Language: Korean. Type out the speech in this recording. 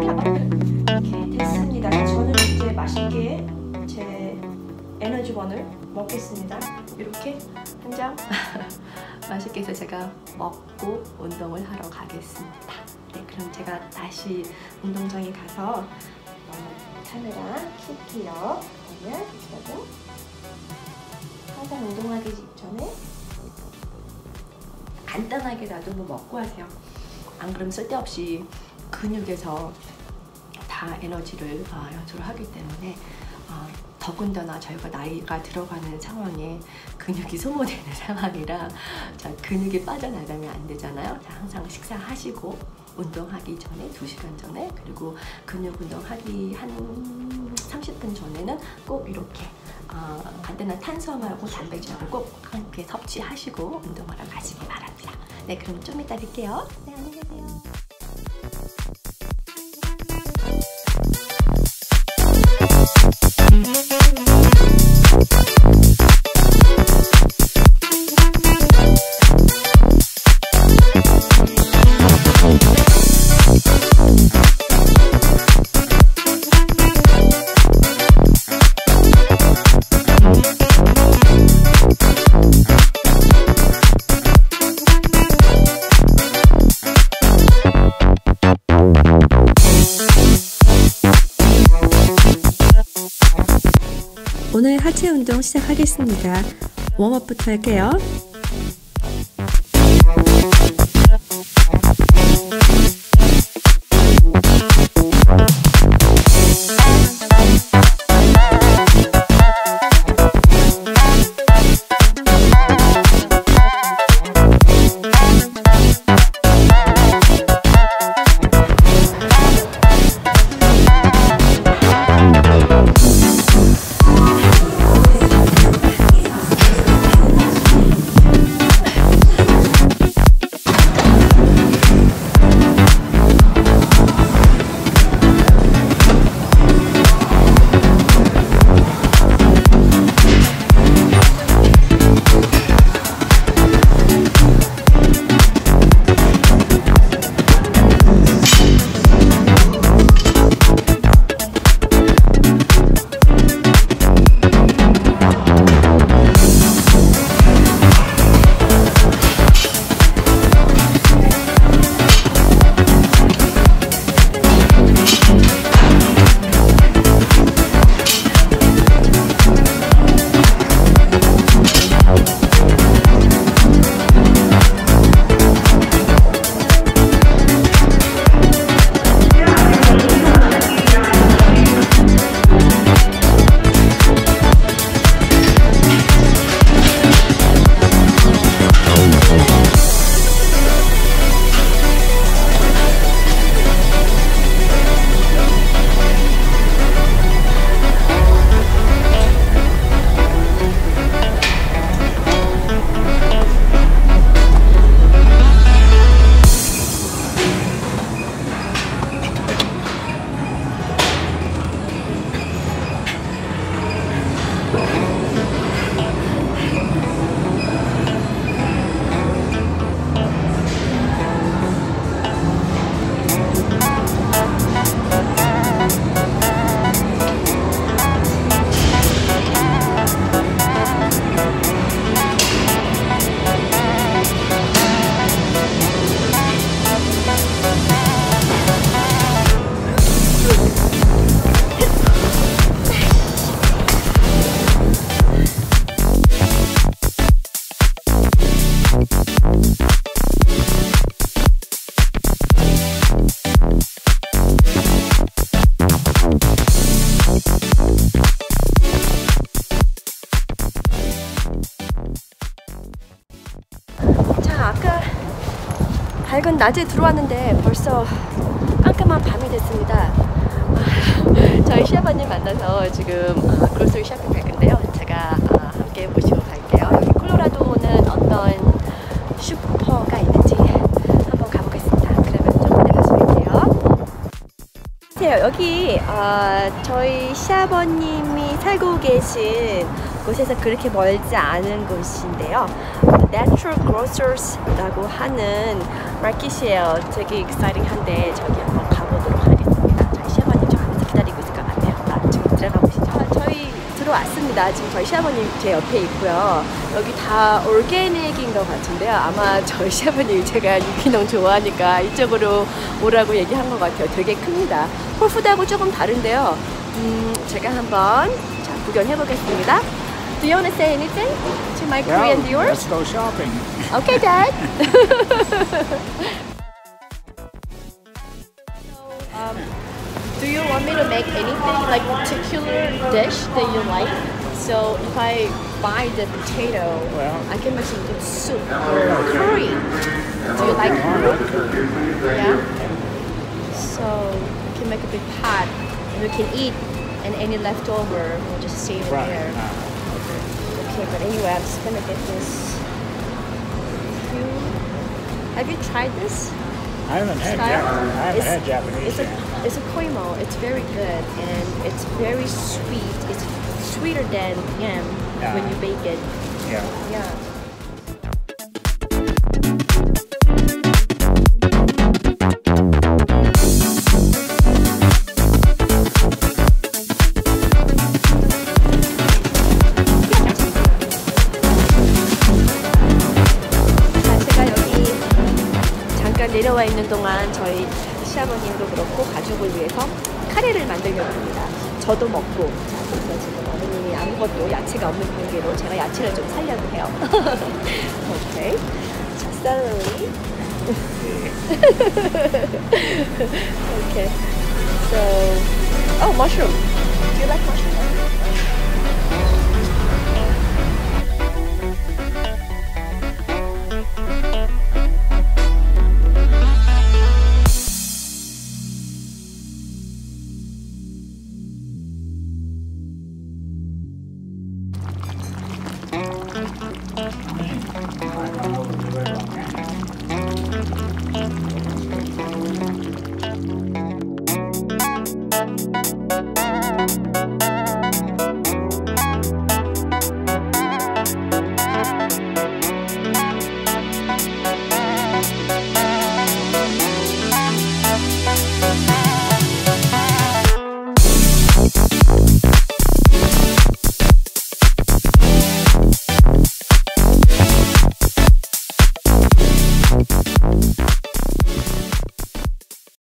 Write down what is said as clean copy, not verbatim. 이렇게 됐습니다. 저는 이제 맛있게 제 에너지원을 먹겠습니다. 이렇게 한 장 맛있게 해서 제가 먹고 운동을 하러 가겠습니다. 네, 그럼 제가 다시 운동장에 가서 카메라 켤게요. 그러면 저도 항상 운동하기 직전에 간단하게라도 뭐 먹고 하세요. 안 그러면 쓸데없이 근육에서 다 에너지를 연소를 하기 때문에 더군다나 저희가 나이가 들어가는 상황에 근육이 소모되는 상황이라 근육이 빠져나가면 안 되잖아요. 항상 식사하시고 운동하기 전에 2시간 전에, 그리고 근육 운동하기 한 30분 전에는 꼭 이렇게 간단한 탄수화물하고 단백질하고 꼭 함께 섭취하시고 운동하러 가시기 바랍니다. 네, 그럼 좀 이따 뵐게요. 네, 안녕히 계세요. 오늘 하체 운동 시작하겠습니다. 웜업부터 할게요. 밝은 낮에 들어왔는데 벌써 깜깜한 밤이 됐습니다. 저희 시아버님 만나서 지금 크로스를 시작할 건데요. 제가 함께 모시고 갈게요. 여기 콜로라도는 어떤 슈퍼가 있는지 한번 가보겠습니다. 그러면 좀 이따 다시 뵐게요. 안녕하세요. 여기 저희 시아버님이 살고 계신 곳에서 그렇게 멀지 않은 곳인데요. Natural Grocers라고 하는 마켓이에요. 되게 exciting한데 저기 한번 가보도록 하겠습니다. 저희 시아버님 저 안에서 기다리고 있을 것 같아요. 지금 들어가 보시죠. 저희 들어왔습니다. 지금 저희 시아버님 제 옆에 있고요. 여기 다 올게닉인 것 같은데요. 아마 저희 시아버님 제가 유기농 좋아하니까 이쪽으로 오라고 얘기한 것 같아요. 되게 큽니다. 홀푸드하고 조금 다른데요. 제가 한번 구경해 보겠습니다. Do you want to say anything to my Korean viewers? Let's go shopping. Okay, Dad. Do you want me to make anything like particular dish that you like? So if I buy the potato, I can make some good soup or curry. Do you like curry? Yeah. So I can make a big pot and we can eat, and any leftover we'll just save it there. Okay, but anyway, I'm just gonna get this. Have you tried this? I haven't had Japanese. It's a koimo. It's very good and it's very sweet. It's sweeter than yam when you bake it. Yeah. Yeah. 내려와 있는 동안 저희 시아버님도 그렇고 가족을 위해서 카레를 만들려고 합니다. 저도 먹고, 그래서 지금 어머님이 아무것도 야채가 없는 관계로 제가 야채를 좀 살려고 해요. 오케이. 샐러리. 오케이. So, oh, mushroom. Do you like mushroom?